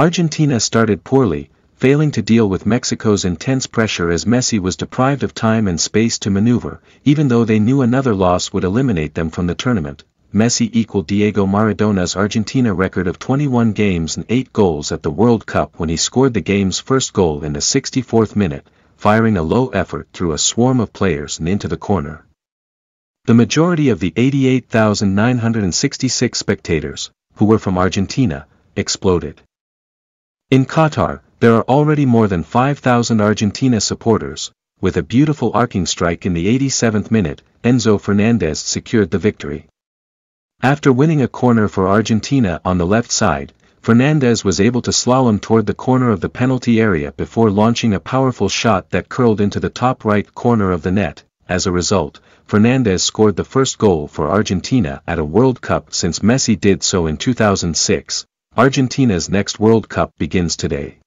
Argentina started poorly, failing to deal with Mexico's intense pressure as Messi was deprived of time and space to maneuver, even though they knew another loss would eliminate them from the tournament. Messi equaled Diego Maradona's Argentina record of 21 games and 8 goals at the World Cup when he scored the game's first goal in the 64th minute, firing a low effort through a swarm of players and into the corner. The majority of the 88,966 spectators, who were from Argentina, exploded. In Qatar, there are already more than 5,000 Argentina supporters. With a beautiful arcing strike in the 87th minute, Enzo Fernandez secured the victory. After winning a corner for Argentina on the left side, Fernandez was able to slalom toward the corner of the penalty area before launching a powerful shot that curled into the top right corner of the net. As a result, Fernandez scored the first goal for Argentina at a World Cup since Messi did so in 2006. Argentina's next World Cup begins today.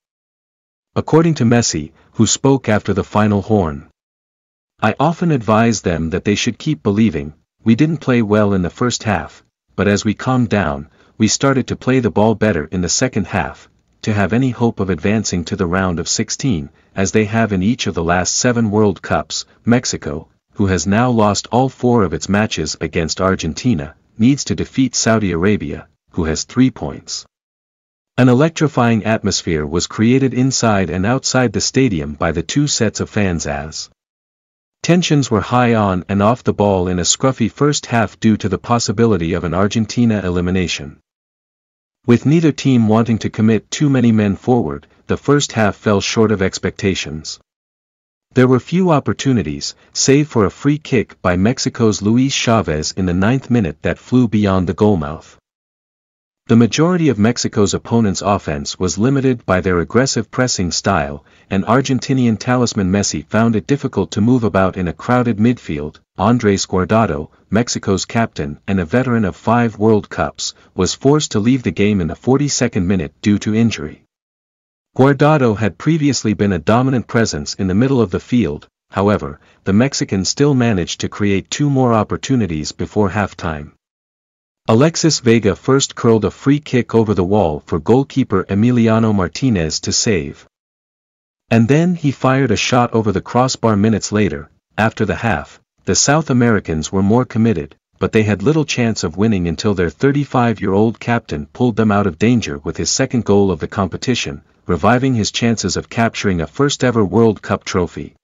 According to Messi, who spoke after the final horn, "I often advise them that they should keep believing. We didn't play well in the first half, but as we calmed down, we started to play the ball better in the second half, to have any hope of advancing to the round of 16, as they have in each of the last 7 World Cups." Mexico, who has now lost all 4 of its matches against Argentina, needs to defeat Saudi Arabia, who has 3 points. An electrifying atmosphere was created inside and outside the stadium by the 2 sets of fans as tensions were high on and off the ball in a scruffy first half due to the possibility of an Argentina elimination. With neither team wanting to commit too many men forward, the first half fell short of expectations. There were few opportunities, save for a free kick by Mexico's Luis Chavez in the 9th minute that flew beyond the goalmouth. The majority of Mexico's opponents' offense was limited by their aggressive pressing style, and Argentinian talisman Messi found it difficult to move about in a crowded midfield. Andres Guardado, Mexico's captain and a veteran of 5 World Cups, was forced to leave the game in the 42nd minute due to injury. Guardado had previously been a dominant presence in the middle of the field. However, the Mexican still managed to create 2 more opportunities before halftime. Alexis Vega first curled a free kick over the wall for goalkeeper Emiliano Martinez to save. And then he fired a shot over the crossbar minutes later. After the half, the South Americans were more committed, but they had little chance of winning until their 35-year-old captain pulled them out of danger with his second goal of the competition, reviving his chances of capturing a first-ever World Cup trophy.